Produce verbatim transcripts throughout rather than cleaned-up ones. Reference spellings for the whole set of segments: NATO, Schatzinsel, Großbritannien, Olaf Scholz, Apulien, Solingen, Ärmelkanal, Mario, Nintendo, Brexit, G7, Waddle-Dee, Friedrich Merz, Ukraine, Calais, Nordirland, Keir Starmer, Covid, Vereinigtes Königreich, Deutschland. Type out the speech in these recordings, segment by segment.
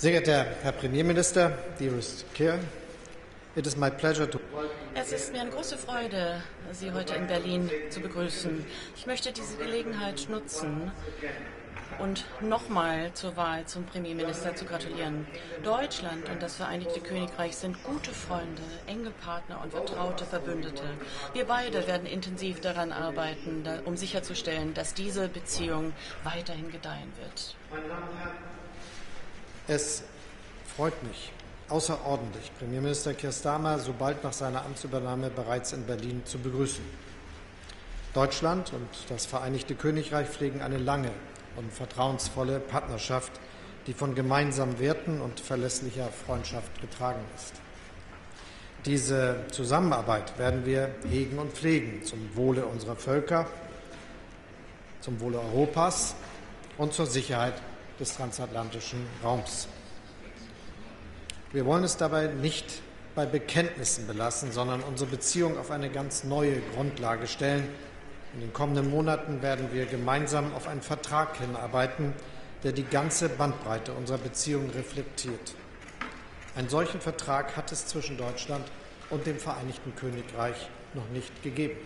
Sehr geehrter Herr Premierminister, dearest Keir, it is my pleasure to... Es ist mir eine große Freude, Sie heute in Berlin zu begrüßen. Ich möchte diese Gelegenheit nutzen, und nochmal zur Wahl zum Premierminister zu gratulieren. Deutschland und das Vereinigte Königreich sind gute Freunde, enge Partner und vertraute Verbündete. Wir beide werden intensiv daran arbeiten, um sicherzustellen, dass diese Beziehung weiterhin gedeihen wird. Es freut mich außerordentlich, Premierminister Keir Starmer so bald nach seiner Amtsübernahme bereits in Berlin zu begrüßen. Deutschland und das Vereinigte Königreich pflegen eine lange und vertrauensvolle Partnerschaft, die von gemeinsamen Werten und verlässlicher Freundschaft getragen ist. Diese Zusammenarbeit werden wir hegen und pflegen zum Wohle unserer Völker, zum Wohle Europas und zur Sicherheit des transatlantischen Raums. Wir wollen es dabei nicht bei Bekenntnissen belassen, sondern unsere Beziehung auf eine ganz neue Grundlage stellen. In den kommenden Monaten werden wir gemeinsam auf einen Vertrag hinarbeiten, der die ganze Bandbreite unserer Beziehungen reflektiert. Einen solchen Vertrag hat es zwischen Deutschland und dem Vereinigten Königreich noch nicht gegeben.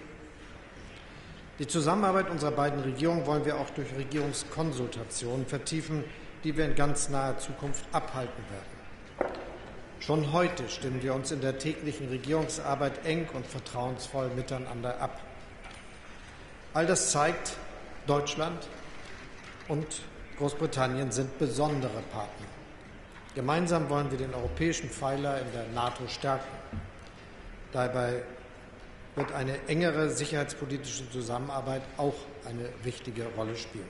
Die Zusammenarbeit unserer beiden Regierungen wollen wir auch durch Regierungskonsultationen vertiefen, die wir in ganz naher Zukunft abhalten werden. Schon heute stimmen wir uns in der täglichen Regierungsarbeit eng und vertrauensvoll miteinander ab. All das zeigt, Deutschland und Großbritannien sind besondere Partner. Gemeinsam wollen wir den europäischen Pfeiler in der NATO stärken. Dabei wird eine engere sicherheitspolitische Zusammenarbeit auch eine wichtige Rolle spielen.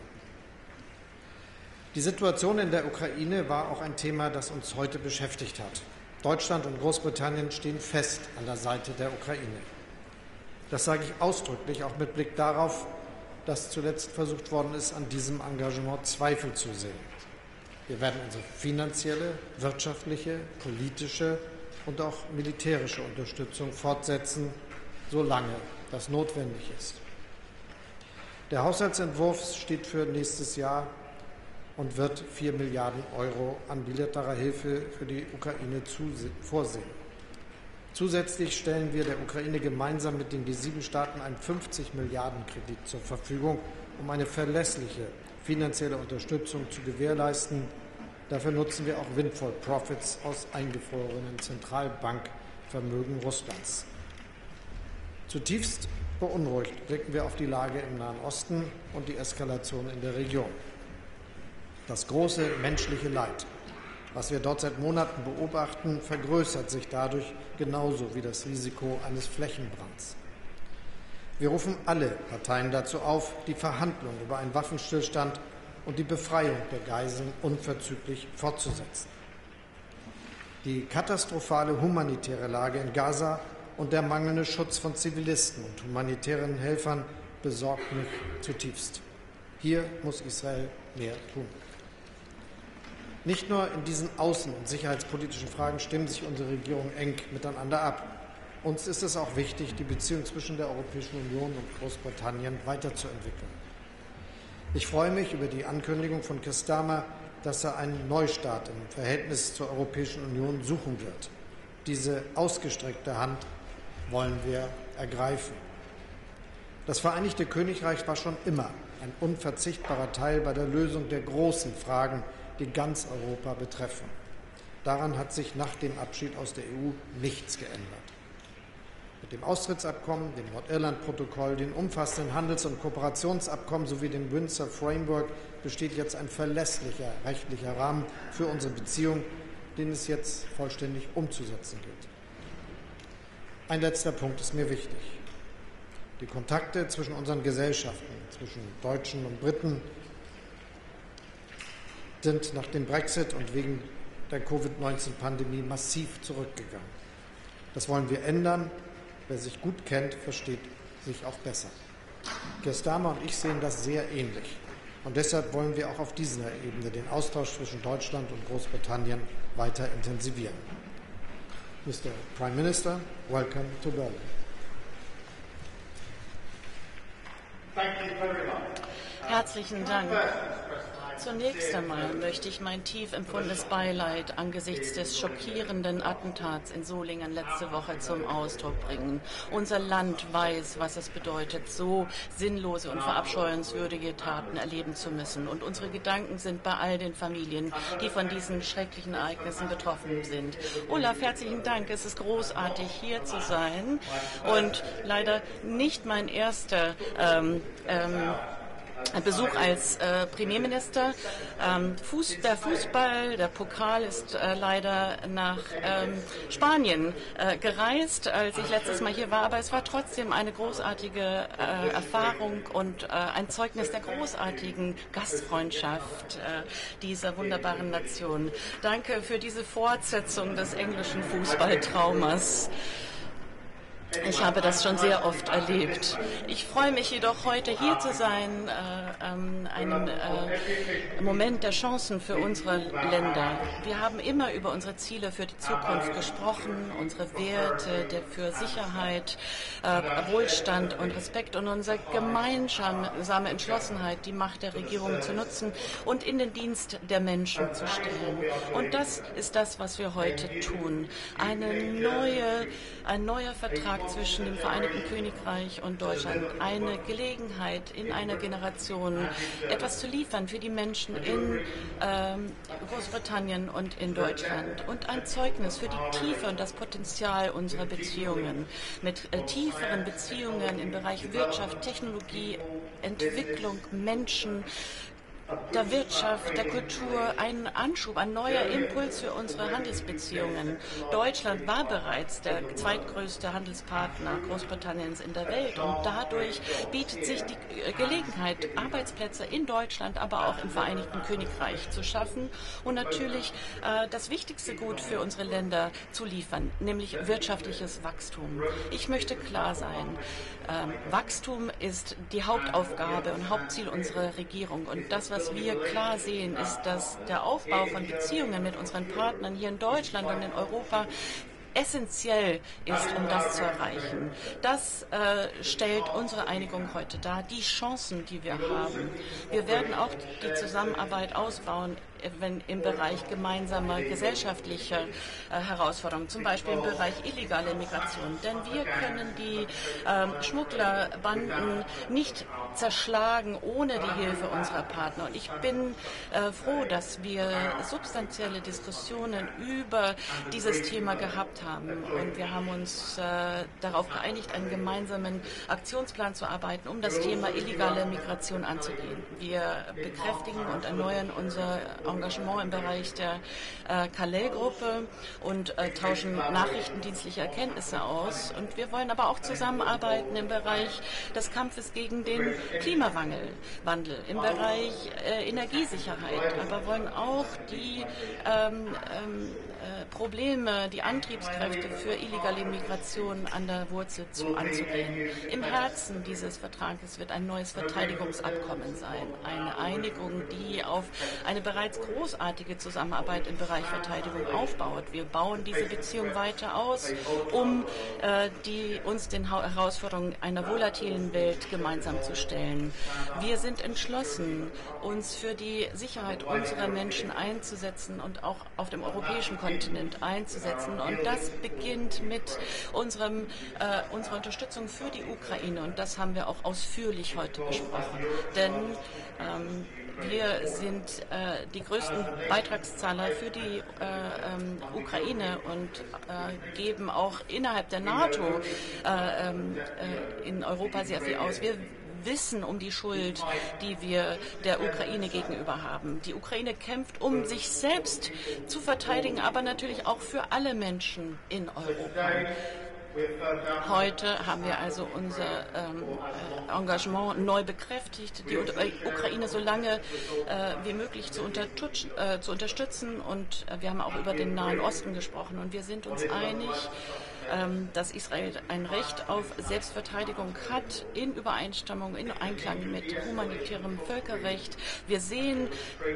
Die Situation in der Ukraine war auch ein Thema, das uns heute beschäftigt hat. Deutschland und Großbritannien stehen fest an der Seite der Ukraine. Das sage ich ausdrücklich, auch mit Blick darauf, dass zuletzt versucht worden ist, an diesem Engagement Zweifel zu sehen. Wir werden unsere finanzielle, wirtschaftliche, politische und auch militärische Unterstützung fortsetzen, solange das notwendig ist. Der Haushaltsentwurf steht für nächstes Jahr und wird vier Milliarden Euro an bilateraler Hilfe für die Ukraine vorsehen. Zusätzlich stellen wir der Ukraine gemeinsam mit den G sieben Staaten einen fünfzig Milliarden Kredit zur Verfügung, um eine verlässliche finanzielle Unterstützung zu gewährleisten. Dafür nutzen wir auch windfall Profits aus eingefrorenen Zentralbankvermögen Russlands. Zutiefst beunruhigt blicken wir auf die Lage im Nahen Osten und die Eskalation in der Region. Das große menschliche Leid, was wir dort seit Monaten beobachten, vergrößert sich dadurch genauso wie das Risiko eines Flächenbrands. Wir rufen alle Parteien dazu auf, die Verhandlungen über einen Waffenstillstand und die Befreiung der Geiseln unverzüglich fortzusetzen. Die katastrophale humanitäre Lage in Gaza und der mangelnde Schutz von Zivilisten und humanitären Helfern besorgt mich zutiefst. Hier muss Israel mehr tun. Nicht nur in diesen außen- und sicherheitspolitischen Fragen stimmen sich unsere Regierungen eng miteinander ab. Uns ist es auch wichtig, die Beziehung zwischen der Europäischen Union und Großbritannien weiterzuentwickeln. Ich freue mich über die Ankündigung von Keir Starmer, dass er einen Neustart im Verhältnis zur Europäischen Union suchen wird. Diese ausgestreckte Hand wollen wir ergreifen. Das Vereinigte Königreich war schon immer ein unverzichtbarer Teil bei der Lösung der großen Fragen, die ganz Europa betreffen. Daran hat sich nach dem Abschied aus der E U nichts geändert. Mit dem Austrittsabkommen, dem Nordirland-Protokoll, den umfassenden Handels- und Kooperationsabkommen sowie dem Windsor Framework besteht jetzt ein verlässlicher rechtlicher Rahmen für unsere Beziehung, den es jetzt vollständig umzusetzen gilt. Ein letzter Punkt ist mir wichtig. Die Kontakte zwischen unseren Gesellschaften, zwischen Deutschen und Briten, sind nach dem Brexit und wegen der Covid neunzehn Pandemie massiv zurückgegangen. Das wollen wir ändern. Wer sich gut kennt, versteht sich auch besser. Keir Starmer und ich sehen das sehr ähnlich. Und deshalb wollen wir auch auf dieser Ebene den Austausch zwischen Deutschland und Großbritannien weiter intensivieren. Mister Prime Minister, welcome to Berlin. Thank you very much. Herzlichen Dank. Zunächst einmal möchte ich mein tief empfundenes Beileid angesichts des schockierenden Attentats in Solingen letzte Woche zum Ausdruck bringen. Unser Land weiß, was es bedeutet, so sinnlose und verabscheuenswürdige Taten erleben zu müssen. Und unsere Gedanken sind bei all den Familien, die von diesen schrecklichen Ereignissen betroffen sind. Olaf, herzlichen Dank. Es ist großartig, hier zu sein. Und leider nicht mein erster ähm, ähm, Besuch als äh, Premierminister. Ähm, Fuß, der Fußball, der Pokal ist äh, leider nach ähm, Spanien äh, gereist, als ich letztes Mal hier war. Aber es war trotzdem eine großartige äh, Erfahrung und äh, ein Zeugnis der großartigen Gastfreundschaft äh, dieser wunderbaren Nation. Danke für diese Fortsetzung des englischen Fußballtraumas. Ich habe das schon sehr oft erlebt. Ich freue mich jedoch, heute hier zu sein, äh, ähm, einen äh, Moment der Chancen für unsere Länder. Wir haben immer über unsere Ziele für die Zukunft gesprochen, unsere Werte der, für Sicherheit, äh, Wohlstand und Respekt und unsere gemeinsame Entschlossenheit, die Macht der Regierung zu nutzen und in den Dienst der Menschen zu stellen. Und das ist das, was wir heute tun. Eine neue, ein neuer Vertrag zwischen dem Vereinigten Königreich und Deutschland, eine Gelegenheit in einer Generation, etwas zu liefern für die Menschen in ähm, Großbritannien und in Deutschland und ein Zeugnis für die Tiefe und das Potenzial unserer Beziehungen. Mit äh, tieferen Beziehungen im Bereich Wirtschaft, Technologie, Entwicklung, Menschen, der Wirtschaft, der Kultur, ein Anschub, ein neuer Impuls für unsere Handelsbeziehungen. Deutschland war bereits der zweitgrößte Handelspartner Großbritanniens in der Welt und dadurch bietet sich die Gelegenheit, Arbeitsplätze in Deutschland, aber auch im Vereinigten Königreich zu schaffen und natürlich äh, das wichtigste Gut für unsere Länder zu liefern, nämlich wirtschaftliches Wachstum. Ich möchte klar sein, äh, Wachstum ist die Hauptaufgabe und Hauptziel unserer Regierung und das, was wir klar sehen, ist, dass der Aufbau von Beziehungen mit unseren Partnern hier in Deutschland und in Europa essentiell ist, um das zu erreichen. Das äh, stellt unsere Einigung heute dar, die Chancen, die wir haben. Wir werden auch die Zusammenarbeit ausbauen, wenn im Bereich gemeinsamer gesellschaftlicher äh, Herausforderungen, zum Beispiel im Bereich illegale Migration. Denn wir können die ähm, Schmugglerbanden nicht zerschlagen ohne die Hilfe unserer Partner. Und ich bin äh, froh, dass wir substanzielle Diskussionen über dieses Thema gehabt haben. Und wir haben uns äh, darauf geeinigt, einen gemeinsamen Aktionsplan zu arbeiten, um das Thema illegale Migration anzugehen. Wir bekräftigen und erneuern unser Engagement im Bereich der äh, Calais-Gruppe und äh, tauschen nachrichtendienstliche Erkenntnisse aus. Und wir wollen aber auch zusammenarbeiten im Bereich des Kampfes gegen den Klimawandel, Wandel, im Bereich äh, Energiesicherheit, aber wollen auch die ähm, ähm, Probleme, die Antriebskräfte für illegale Migration an der Wurzel zu anzugehen. Im Herzen dieses Vertrages wird ein neues Verteidigungsabkommen sein, eine Einigung, die auf eine bereits großartige Zusammenarbeit im Bereich Verteidigung aufbaut. Wir bauen diese Beziehung weiter aus, um äh, die, uns den ha Herausforderungen einer volatilen Welt gemeinsam zu stellen. Wir sind entschlossen, uns für die Sicherheit unserer Menschen einzusetzen und auch auf dem europäischen Kontinent einzusetzen. Und das beginnt mit unserem, äh, unserer Unterstützung für die Ukraine. Und das haben wir auch ausführlich heute besprochen. Denn ähm, wir sind äh, die größten Beitragszahler für die äh, ähm, Ukraine und äh, geben auch innerhalb der NATO äh, äh, in Europa sehr viel aus. Wir wissen um die Schuld, die wir der Ukraine gegenüber haben. Die Ukraine kämpft, um sich selbst zu verteidigen, aber natürlich auch für alle Menschen in Europa. Heute haben wir also unser ähm, Engagement neu bekräftigt, die Ukraine so lange äh, wie möglich zu, äh, zu unterstützen. Und äh, wir haben auch über den Nahen Osten gesprochen. Und wir sind uns einig, dass Israel ein Recht auf Selbstverteidigung hat, in Übereinstimmung, in Einklang mit humanitärem Völkerrecht. Wir sehen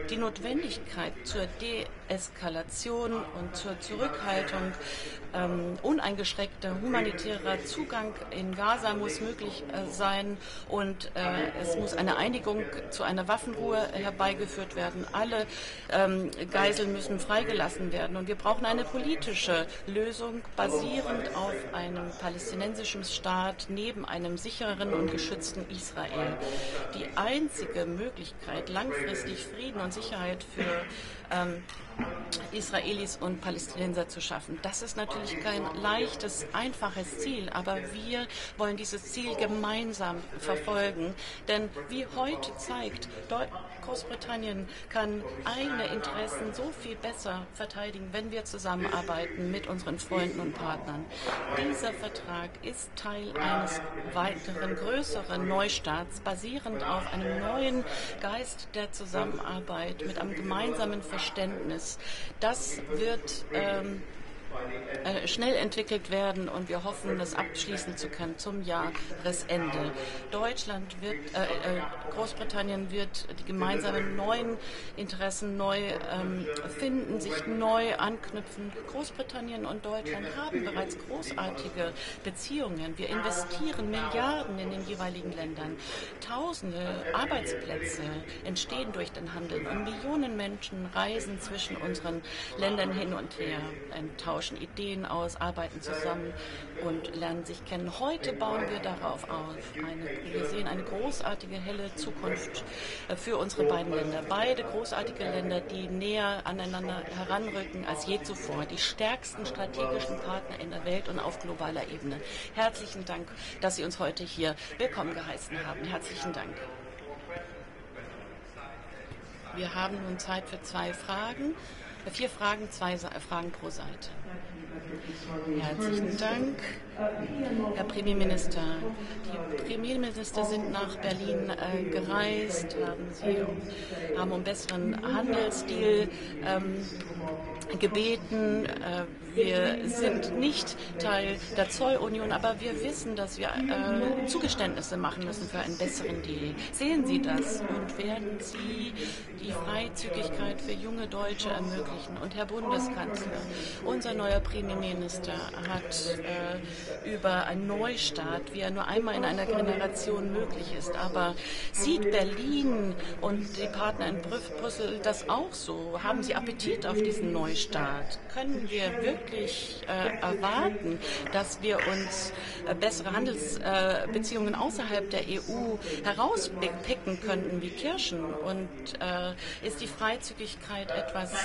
die Notwendigkeit zur Deeskalation und zur Zurückhaltung ähm, uneingeschränkter humanitärer Zugang in Gaza muss möglich äh, sein und äh, es muss eine Einigung zu einer Waffenruhe herbeigeführt werden. Alle ähm, Geiseln müssen freigelassen werden und wir brauchen eine politische Lösung basierend auf einem palästinensischen Staat neben einem sicheren und geschützten Israel. Die einzige Möglichkeit, langfristig Frieden und Sicherheit für ähm, Israelis und Palästinenser zu schaffen. Das ist natürlich kein leichtes, einfaches Ziel, aber wir wollen dieses Ziel gemeinsam verfolgen, denn wie heute zeigt, Großbritannien kann eigene Interessen so viel besser verteidigen, wenn wir zusammenarbeiten mit unseren Freunden und Partnern. Dieser Vertrag ist Teil eines weiteren, größeren Neustarts, basierend auf einem neuen Geist der Zusammenarbeit, mit einem gemeinsamen Verständnis. Das wird ähm, äh, schnell entwickelt werden und wir hoffen, das abschließen zu können zum Jahresende. Deutschland wird, äh, äh, Großbritannien wird die gemeinsamen neuen Interessen neu ähm, finden, sich neu anknüpfen. Großbritannien und Deutschland haben bereits großartige Beziehungen. Wir investieren Milliarden in den jeweiligen Ländern. Tausende Arbeitsplätze entstehen durch den Handel und Millionen Menschen reisen zwischen unseren Ländern hin und her, tauschen Ideen aus, arbeiten zusammen und lernen sich kennen. Heute bauen wir darauf auf. Eine, wir sehen eine großartige, helle Zukunft für unsere beiden Länder. Beide großartige Länder, die näher aneinander heranrücken als je zuvor. Die stärksten strategischen Partner in der Welt und auf globaler Ebene. Herzlichen Dank, dass Sie uns heute hier willkommen geheißen haben. Herzlichen Dank. Wir haben nun Zeit für zwei Fragen. Vier Fragen, zwei Fragen pro Seite. Herzlichen Dank, Herr Premierminister. Die Premierminister sind nach Berlin äh, gereist, haben, sie um, haben um besseren Handelsdeal ähm, gebeten. Äh, wir sind nicht Teil der Zollunion, aber wir wissen, dass wir äh, Zugeständnisse machen müssen für einen besseren Deal. Sehen Sie das und werden Sie die Freizügigkeit für junge Deutsche ermöglichen? Und Herr Bundeskanzler, unser neuer Premierminister hat äh, über einen Neustart, wie er nur einmal in einer Generation möglich ist. Aber sieht Berlin und die Partner in Brüssel das auch so? Haben Sie Appetit auf diesen Neustart? Können wir wirklich äh, erwarten, dass wir uns äh, bessere Handelsbeziehungen äh, außerhalb der E U herauspicken könnten wie Kirschen? Und äh, ist die Freizügigkeit etwas, äh,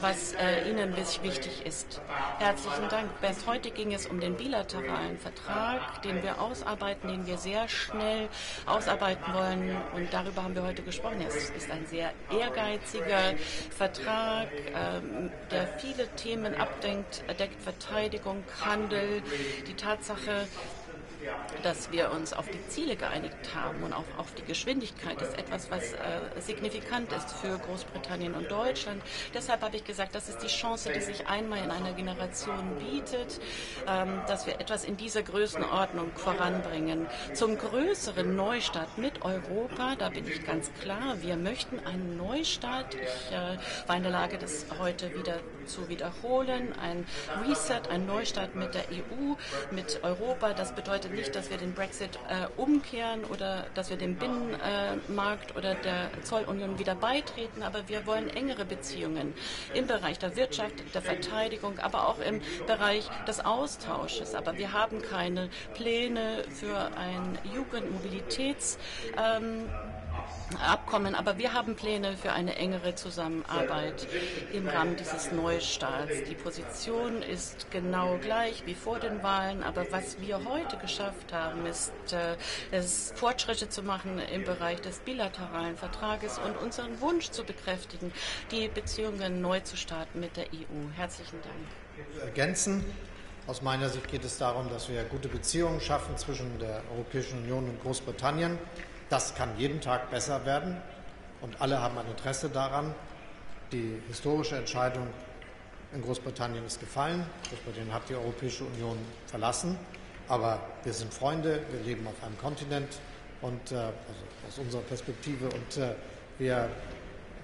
was äh, Ihnen wichtig ist? Herzlichen Dank. Bis heute ging es um den bilateralen Vertrag, den wir ausarbeiten, den wir sehr schnell ausarbeiten wollen. Und darüber haben wir heute gesprochen. Es ist ein sehr ehrgeiziger Vertrag, ähm, der viele Themen abdenkt, deckt Verteidigung, Handel, die Tatsache, dass wir uns auf die Ziele geeinigt haben und auch auf die Geschwindigkeit, ist etwas, was äh, signifikant ist für Großbritannien und Deutschland. Deshalb habe ich gesagt, das ist die Chance, die sich einmal in einer Generation bietet, ähm, dass wir etwas in dieser Größenordnung voranbringen. Zum größeren Neustart mit Europa, da bin ich ganz klar, wir möchten einen Neustart. Ich äh, war in der Lage, das heute wieder zu wiederholen. Ein Reset, ein Neustart mit der E U, mit Europa, das bedeutet nicht, dass wir den Brexit äh, umkehren oder dass wir dem Binnenmarkt oder der Zollunion wieder beitreten, aber wir wollen engere Beziehungen im Bereich der Wirtschaft, der Verteidigung, aber auch im Bereich des Austausches. Aber wir haben keine Pläne für ein Jugendmobilitäts ähm, Abkommen, aber wir haben Pläne für eine engere Zusammenarbeit im Rahmen dieses Neustarts. Die Position ist genau gleich wie vor den Wahlen, aber was wir heute geschafft haben, ist äh, es Fortschritte zu machen im Bereich des bilateralen Vertrages und unseren Wunsch zu bekräftigen, die Beziehungen neu zu starten mit der E U. Herzlichen Dank. Ergänzen. Aus meiner Sicht geht es darum, dass wir gute Beziehungen schaffen zwischen der Europäischen Union und Großbritannien. Das kann jeden Tag besser werden und alle haben ein Interesse daran. Die historische Entscheidung in Großbritannien ist gefallen. Großbritannien hat die Europäische Union verlassen, aber wir sind Freunde, wir leben auf einem Kontinent und äh, also aus unserer Perspektive und äh, wir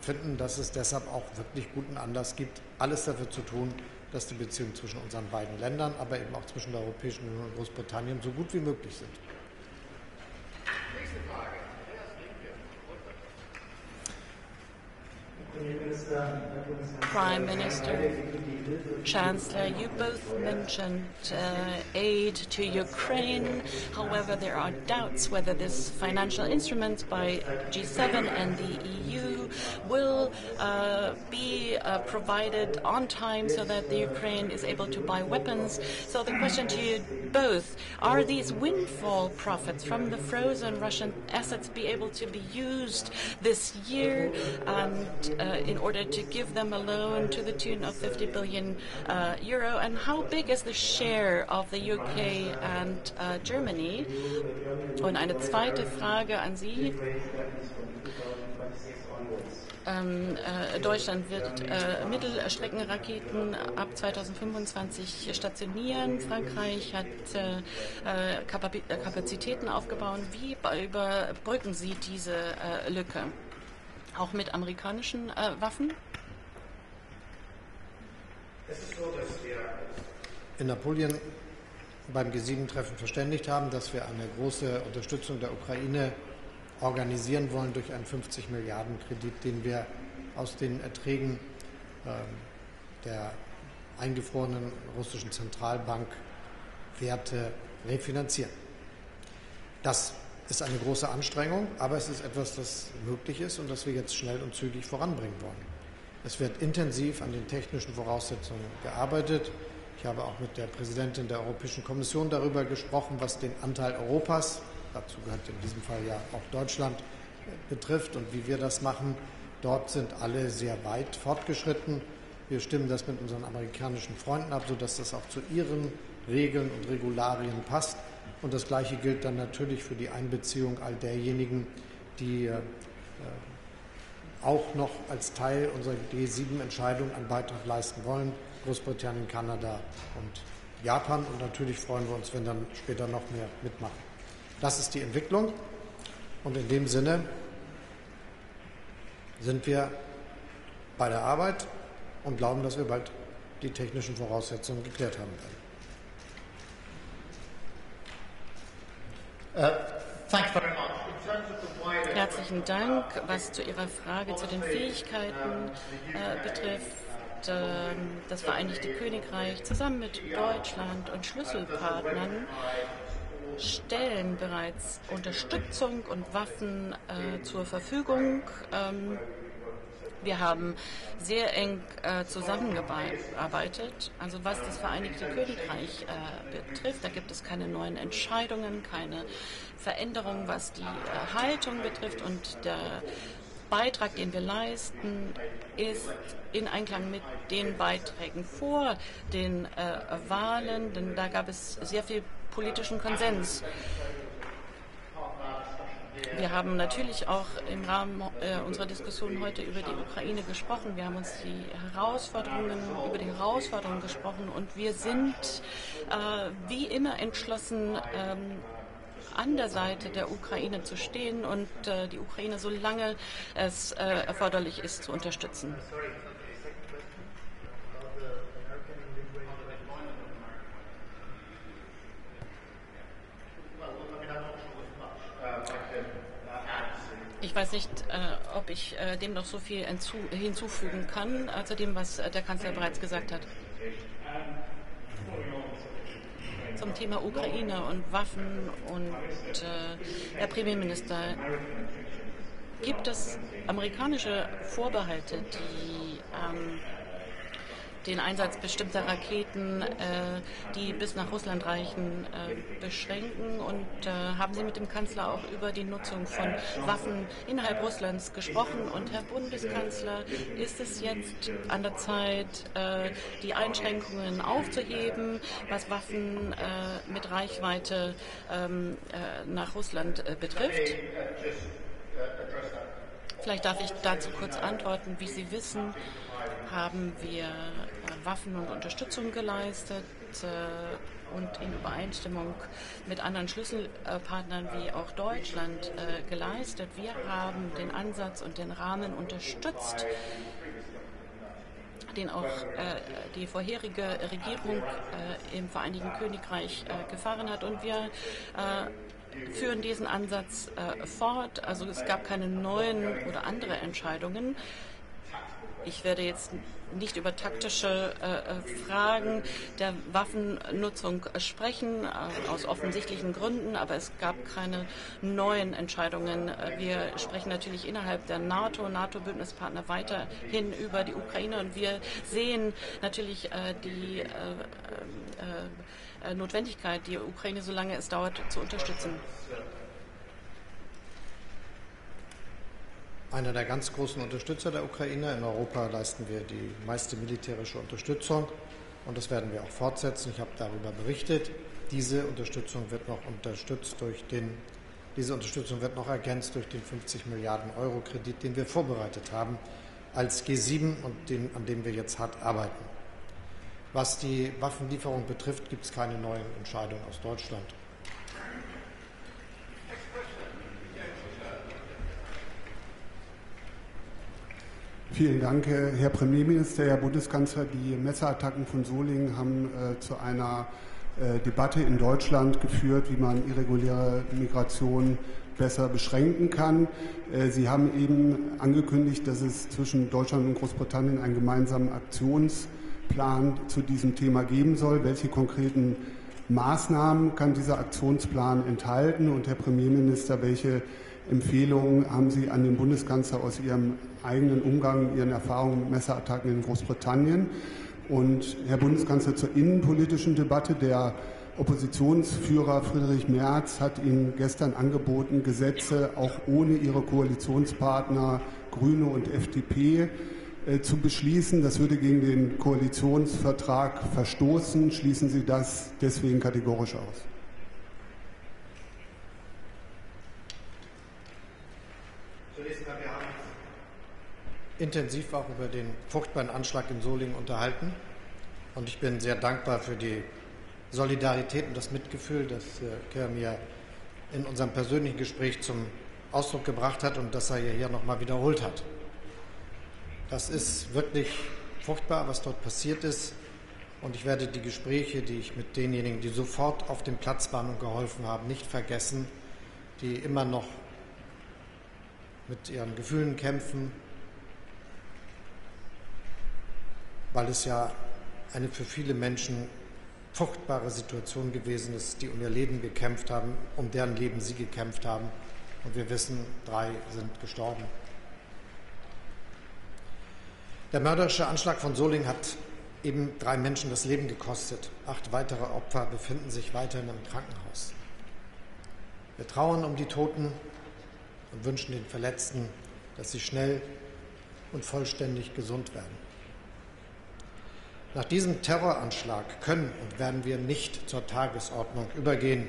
finden, dass es deshalb auch wirklich guten Anlass gibt, alles dafür zu tun, dass die Beziehungen zwischen unseren beiden Ländern, aber eben auch zwischen der Europäischen Union und Großbritannien so gut wie möglich sind. Nächste Frage. Prime Minister, Chancellor, you both mentioned uh, aid to Ukraine. However, there are doubts whether this financial instrument by G seven and the E U will uh, be uh, provided on time so that the Ukraine is able to buy weapons. So the question to you both, are these windfall profits from the frozen Russian assets be able to be used this year and uh, in order to give them a loan to the tune of fifty billion uh, euro? And how big is the share of the U K and uh, Germany? Und eine zweite Frage an Sie. Ähm, äh, Deutschland wird äh, Mittelstreckenraketen ab zweitausendfünfundzwanzig stationieren. Frankreich hat äh, Kap Kapazitäten aufgebaut. Wie überbrücken Sie diese äh, Lücke? Auch mit amerikanischen äh, Waffen? Es ist so, dass wir in Apulien beim G sieben Treffen verständigt haben, dass wir eine große Unterstützung der Ukraine organisieren wollen durch einen fünfzig Milliarden Kredit, den wir aus den Erträgen äh, der eingefrorenen russischen Zentralbank Werte refinanzieren. Das ist eine große Anstrengung, aber es ist etwas, das möglich ist und das wir jetzt schnell und zügig voranbringen wollen. Es wird intensiv an den technischen Voraussetzungen gearbeitet. Ich habe auch mit der Präsidentin der Europäischen Kommission darüber gesprochen, was den Anteil Europas, dazu gehört in diesem Fall ja auch Deutschland, betrifft und wie wir das machen. Dort sind alle sehr weit fortgeschritten. Wir stimmen das mit unseren amerikanischen Freunden ab, sodass das auch zu ihren Regeln und Regularien passt. Und das Gleiche gilt dann natürlich für die Einbeziehung all derjenigen, die äh, auch noch als Teil unserer G sieben Entscheidung einen Beitrag leisten wollen, Großbritannien, Kanada und Japan. Und natürlich freuen wir uns, wenn dann später noch mehr mitmachen. Das ist die Entwicklung und in dem Sinne sind wir bei der Arbeit und glauben, dass wir bald die technischen Voraussetzungen geklärt haben werden. Uh, thank you very much. Herzlichen Dank. Was zu Ihrer Frage zu den Fähigkeiten äh, betrifft, äh, das Vereinigte Königreich zusammen mit Deutschland und Schlüsselpartnern stellen bereits Unterstützung und Waffen äh, zur Verfügung. Ähm, wir haben sehr eng äh, zusammengearbeitet. Also was das Vereinigte Königreich äh, betrifft, da gibt es keine neuen Entscheidungen, keine Veränderungen, was die äh, Haltung betrifft. Und der Beitrag, den wir leisten, ist in Einklang mit den Beiträgen vor den äh, Wahlen, denn da gab es sehr viel politischen Konsens. Wir haben natürlich auch im Rahmen äh, unserer Diskussion heute über die Ukraine gesprochen. Wir haben uns die Herausforderungen, über die Herausforderungen gesprochen und wir sind äh, wie immer entschlossen, ähm, an der Seite der Ukraine zu stehen und äh, die Ukraine, solange es äh, erforderlich ist, zu unterstützen. Ich weiß nicht, äh, ob ich äh, dem noch so viel hinzufügen kann, äh, zu dem, was äh, der Kanzler bereits gesagt hat. Zum Thema Ukraine und Waffen und äh, Herr Premierminister, gibt es amerikanische Vorbehalte, die ähm, den Einsatz bestimmter Raketen, äh, die bis nach Russland reichen, äh, beschränken? Und äh, haben Sie mit dem Kanzler auch über die Nutzung von Waffen innerhalb Russlands gesprochen? Und Herr Bundeskanzler, ist es jetzt an der Zeit, äh, die Einschränkungen aufzuheben, was Waffen äh, mit Reichweite ähm, äh, nach Russland äh, betrifft? Vielleicht darf ich dazu kurz antworten. Wie Sie wissen, haben wir Waffen und Unterstützung geleistet äh, und in Übereinstimmung mit anderen Schlüsselpartnern wie auch Deutschland äh, geleistet. Wir haben den Ansatz und den Rahmen unterstützt, den auch äh, die vorherige Regierung äh, im Vereinigten Königreich äh, gefahren hat. Und wir äh, führen diesen Ansatz äh, fort. Also es gab keine neuen oder andere Entscheidungen. Ich werde jetzt nicht über taktische äh, Fragen der Waffennutzung sprechen, äh, aus offensichtlichen Gründen, aber es gab keine neuen Entscheidungen. Wir sprechen natürlich innerhalb der NATO, NATO-Bündnispartner weiterhin über die Ukraine, und wir sehen natürlich äh, die äh, äh, Notwendigkeit, die Ukraine, solange es dauert, zu unterstützen. Einer der ganz großen Unterstützer der Ukraine. In Europa leisten wir die meiste militärische Unterstützung, und das werden wir auch fortsetzen. Ich habe darüber berichtet. Diese Unterstützung wird noch unterstützt durch den, diese Unterstützung wird noch ergänzt durch den fünfzig Milliarden Euro Kredit, den wir vorbereitet haben als G sieben und den, an dem wir jetzt hart arbeiten. Was die Waffenlieferung betrifft, gibt es keine neuen Entscheidungen aus Deutschland. Vielen Dank, Herr Premierminister, Herr Bundeskanzler. Die Messerattacken von Solingen haben äh, zu einer äh, Debatte in Deutschland geführt, wie man irreguläre Migration besser beschränken kann. Äh, Sie haben eben angekündigt, dass es zwischen Deutschland und Großbritannien einen gemeinsamen Aktionsplan zu diesem Thema geben soll. Welche konkreten Maßnahmen kann dieser Aktionsplan enthalten? Und, Herr Premierminister, welche Empfehlungen haben Sie an den Bundeskanzler aus Ihrem eigenen Umgang, Ihren Erfahrungen mit Messerattacken in Großbritannien? Und, Herr Bundeskanzler, zur innenpolitischen Debatte: Der Oppositionsführer Friedrich Merz hat Ihnen gestern angeboten, Gesetze auch ohne Ihre Koalitionspartner Grüne und F D P äh, zu beschließen. Das würde gegen den Koalitionsvertrag verstoßen. Schließen Sie das deswegen kategorisch aus? Intensiv auch über den furchtbaren Anschlag in Solingen unterhalten, und ich bin sehr dankbar für die Solidarität und das Mitgefühl, das Keir mir in unserem persönlichen Gespräch zum Ausdruck gebracht hat und das er hier noch mal wiederholt hat. Das ist wirklich furchtbar, was dort passiert ist, und ich werde die Gespräche, die ich mit denjenigen, die sofort auf dem Platz waren und geholfen haben, nicht vergessen, die immer noch mit ihren Gefühlen kämpfen, weil es ja eine für viele Menschen furchtbare Situation gewesen ist, die um ihr Leben gekämpft haben, um deren Leben sie gekämpft haben. Und wir wissen, drei sind gestorben. Der mörderische Anschlag von Solingen hat eben drei Menschen das Leben gekostet. Acht weitere Opfer befinden sich weiterhin im Krankenhaus. Wir trauern um die Toten und wünschen den Verletzten, dass sie schnell und vollständig gesund werden. Nach diesem Terroranschlag können und werden wir nicht zur Tagesordnung übergehen.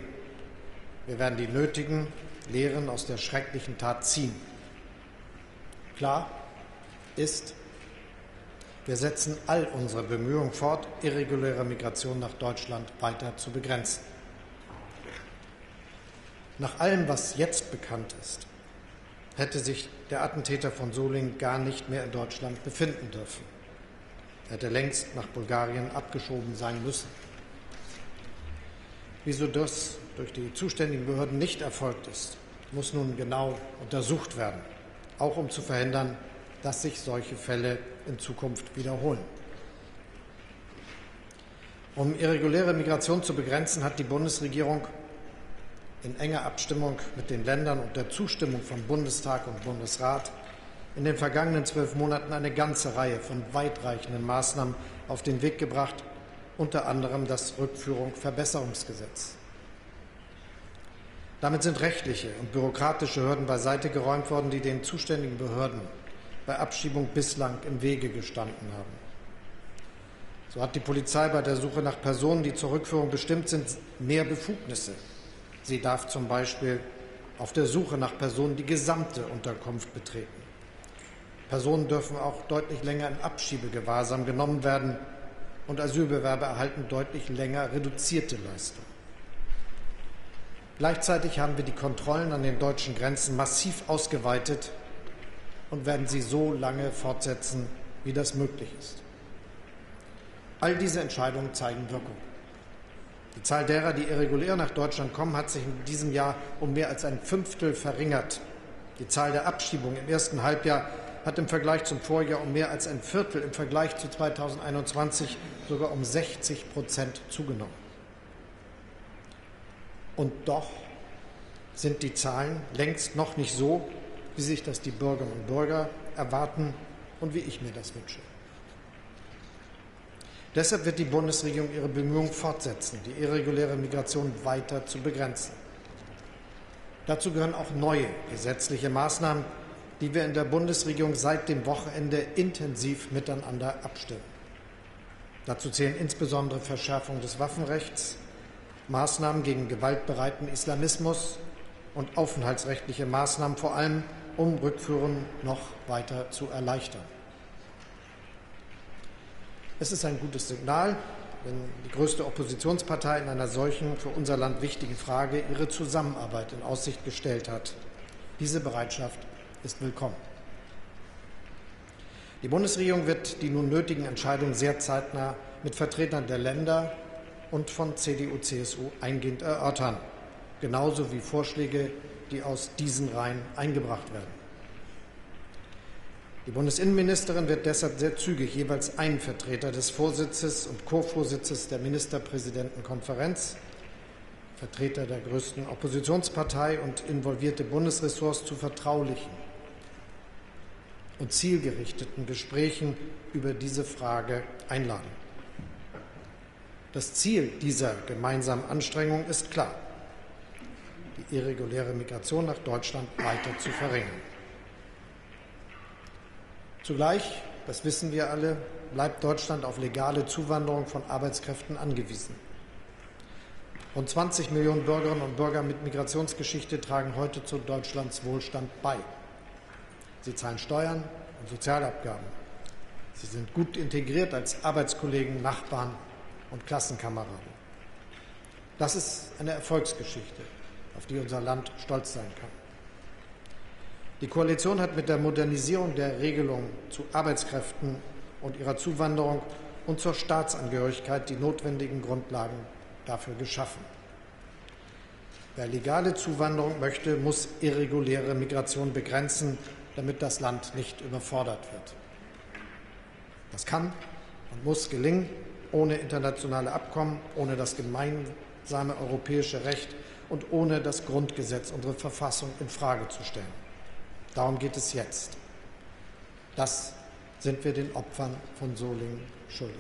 Wir werden die nötigen Lehren aus der schrecklichen Tat ziehen. Klar ist, wir setzen all unsere Bemühungen fort, irreguläre Migration nach Deutschland weiter zu begrenzen. Nach allem, was jetzt bekannt ist, hätte sich der Attentäter von Solingen gar nicht mehr in Deutschland befinden dürfen. Er hätte längst nach Bulgarien abgeschoben sein müssen. Wieso das durch die zuständigen Behörden nicht erfolgt ist, muss nun genau untersucht werden, auch um zu verhindern, dass sich solche Fälle in Zukunft wiederholen. Um irreguläre Migration zu begrenzen, hat die Bundesregierung in enger Abstimmung mit den Ländern und der Zustimmung von Bundestag und Bundesrat in den vergangenen zwölf Monaten eine ganze Reihe von weitreichenden Maßnahmen auf den Weg gebracht, unter anderem das Rückführungsverbesserungsgesetz. Damit sind rechtliche und bürokratische Hürden beiseite geräumt worden, die den zuständigen Behörden bei Abschiebung bislang im Wege gestanden haben. So hat die Polizei bei der Suche nach Personen, die zur Rückführung bestimmt sind, mehr Befugnisse. Sie darf zum Beispiel auf der Suche nach Personen die gesamte Unterkunft betreten. Personen dürfen auch deutlich länger in Abschiebegewahrsam genommen werden, und Asylbewerber erhalten deutlich länger reduzierte Leistungen. Gleichzeitig haben wir die Kontrollen an den deutschen Grenzen massiv ausgeweitet und werden sie so lange fortsetzen, wie das möglich ist. All diese Entscheidungen zeigen Wirkung. Die Zahl derer, die irregulär nach Deutschland kommen, hat sich in diesem Jahr um mehr als ein Fünftel verringert. Die Zahl der Abschiebungen im ersten Halbjahr hat im Vergleich zum Vorjahr um mehr als ein Viertel, im Vergleich zu zweitausendeinundzwanzig sogar um sechzig Prozent zugenommen. Und doch sind die Zahlen längst noch nicht so, wie sich das die Bürgerinnen und Bürger erwarten und wie ich mir das wünsche. Deshalb wird die Bundesregierung ihre Bemühungen fortsetzen, die irreguläre Migration weiter zu begrenzen. Dazu gehören auch neue gesetzliche Maßnahmen, die wir in der Bundesregierung seit dem Wochenende intensiv miteinander abstimmen. Dazu zählen insbesondere Verschärfung des Waffenrechts, Maßnahmen gegen gewaltbereiten Islamismus und aufenthaltsrechtliche Maßnahmen, vor allem um Rückführungen noch weiter zu erleichtern. Es ist ein gutes Signal, wenn die größte Oppositionspartei in einer solchen für unser Land wichtigen Frage ihre Zusammenarbeit in Aussicht gestellt hat. Diese Bereitschaft ist willkommen. Die Bundesregierung wird die nun nötigen Entscheidungen sehr zeitnah mit Vertretern der Länder und von C D U C S U eingehend erörtern, genauso wie Vorschläge, die aus diesen Reihen eingebracht werden. Die Bundesinnenministerin wird deshalb sehr zügig jeweils einen Vertreter des Vorsitzes und Co-Vorsitzes der Ministerpräsidentenkonferenz, Vertreter der größten Oppositionspartei und involvierte Bundesressorts zu vertraulichen und zielgerichteten Gesprächen über diese Frage einladen. Das Ziel dieser gemeinsamen Anstrengung ist klar: die irreguläre Migration nach Deutschland weiter zu verringern. Zugleich, das wissen wir alle, bleibt Deutschland auf legale Zuwanderung von Arbeitskräften angewiesen. Rund zwanzig Millionen Bürgerinnen und Bürger mit Migrationsgeschichte tragen heute zu Deutschlands Wohlstand bei. Sie zahlen Steuern und Sozialabgaben. Sie sind gut integriert als Arbeitskollegen, Nachbarn und Klassenkameraden. Das ist eine Erfolgsgeschichte, auf die unser Land stolz sein kann. Die Koalition hat mit der Modernisierung der Regelung zu Arbeitskräften und ihrer Zuwanderung und zur Staatsangehörigkeit die notwendigen Grundlagen dafür geschaffen. Wer legale Zuwanderung möchte, muss irreguläre Migration begrenzen, damit das Land nicht überfordert wird. Das kann und muss gelingen, ohne internationale Abkommen, ohne das gemeinsame europäische Recht und ohne das Grundgesetz, unsere Verfassung, infrage zu stellen. Darum geht es jetzt. Das sind wir den Opfern von Solingen schuldig.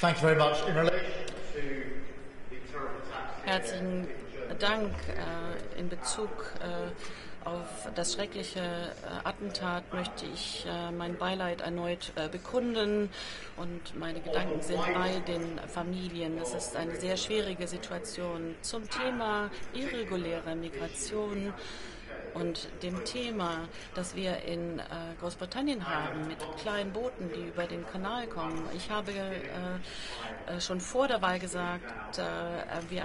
Thank you very much. In relation to the terrible attacks. Herzlichen Dank äh, in Bezug äh, auf das schreckliche äh, Attentat möchte ich äh, mein Beileid erneut äh, bekunden und meine Gedanken sind bei den Familien. Es ist eine sehr schwierige Situation. Zum Thema irreguläre Migration und dem Thema, das wir in äh, Großbritannien haben, mit kleinen Booten, die über den Kanal kommen. Ich habe äh, äh, schon vor der Wahl gesagt, äh, wir, äh,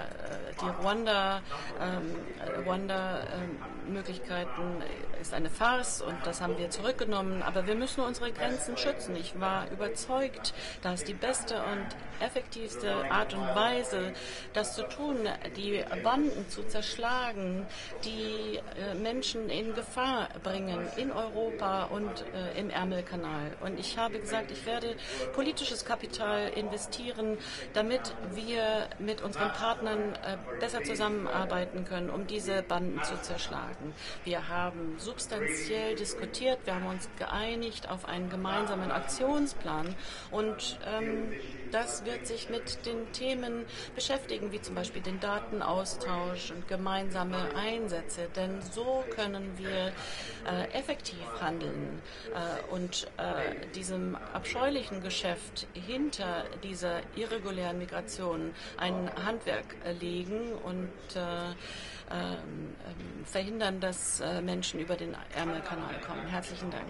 die Rwanda-Möglichkeiten ähm, äh, ist eine Farce und das haben wir zurückgenommen. Aber wir müssen unsere Grenzen schützen. Ich war überzeugt, dass die beste und effektivste Art und Weise, das zu tun, die Banden zu zerschlagen, die äh, Menschen Menschen in Gefahr bringen in Europa und äh, im Ärmelkanal. Und ich habe gesagt, ich werde politisches Kapital investieren, damit wir mit unseren Partnern äh, besser zusammenarbeiten können, um diese Banden zu zerschlagen. Wir haben substanziell diskutiert, wir haben uns geeinigt auf einen gemeinsamen Aktionsplan und ähm, das wird sich mit den Themen beschäftigen, wie zum Beispiel den Datenaustausch und gemeinsame Einsätze, denn so können wir äh, effektiv handeln äh, und äh, diesem abscheulichen Geschäft hinter dieser irregulären Migration ein Handwerk legen und äh, äh, verhindern, dass äh, Menschen über den Ärmelkanal kommen. Herzlichen Dank.